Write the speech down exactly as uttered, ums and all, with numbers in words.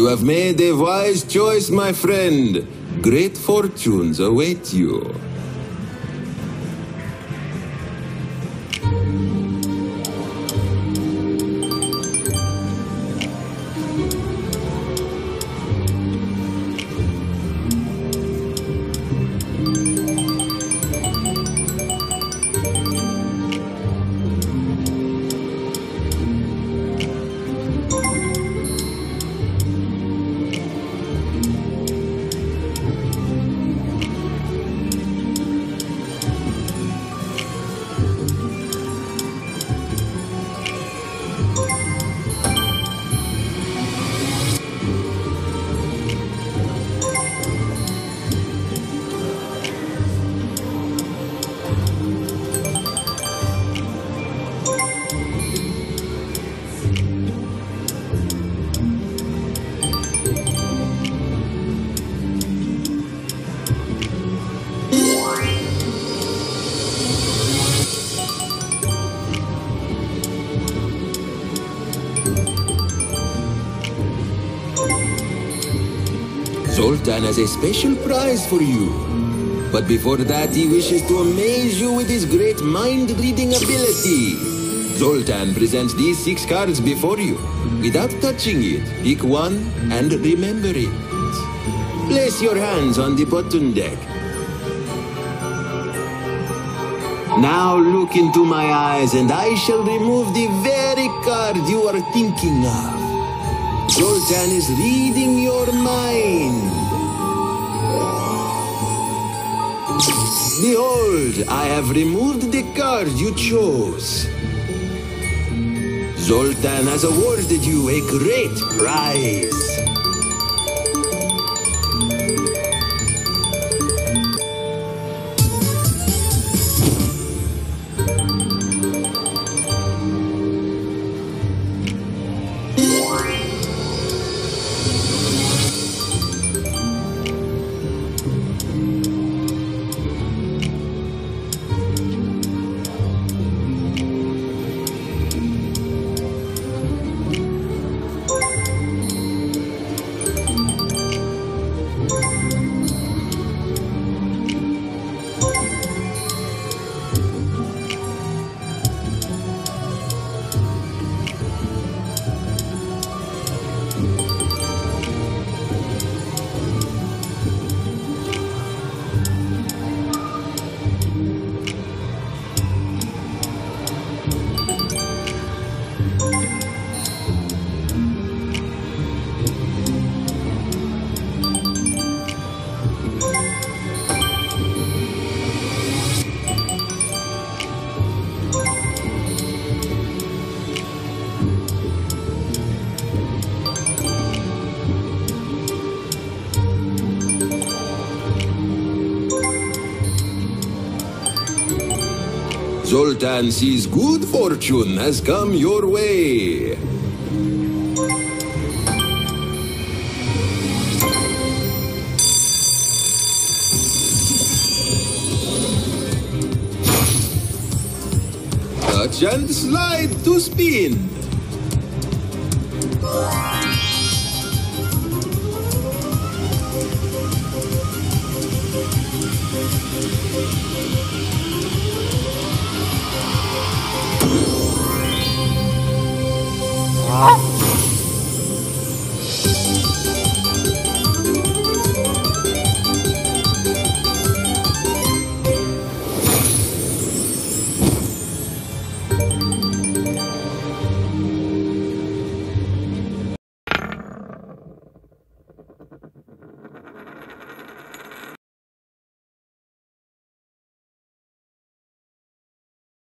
You have made a wise choice, my friend. Great fortunes await you. Zoltan has a special prize for you. But before that, he wishes to amaze you with his great mind-reading ability. Zoltan presents these six cards before you. Without touching it, pick one and remember it. Place your hands on the button deck. Now look into my eyes and I shall remove the very card you are thinking of. Zoltan is reading your mind. Behold, I have removed the card you chose. Zoltan has awarded you a great prize. Zoltan sees good fortune has come your way. Touch and slide to spin. Oh!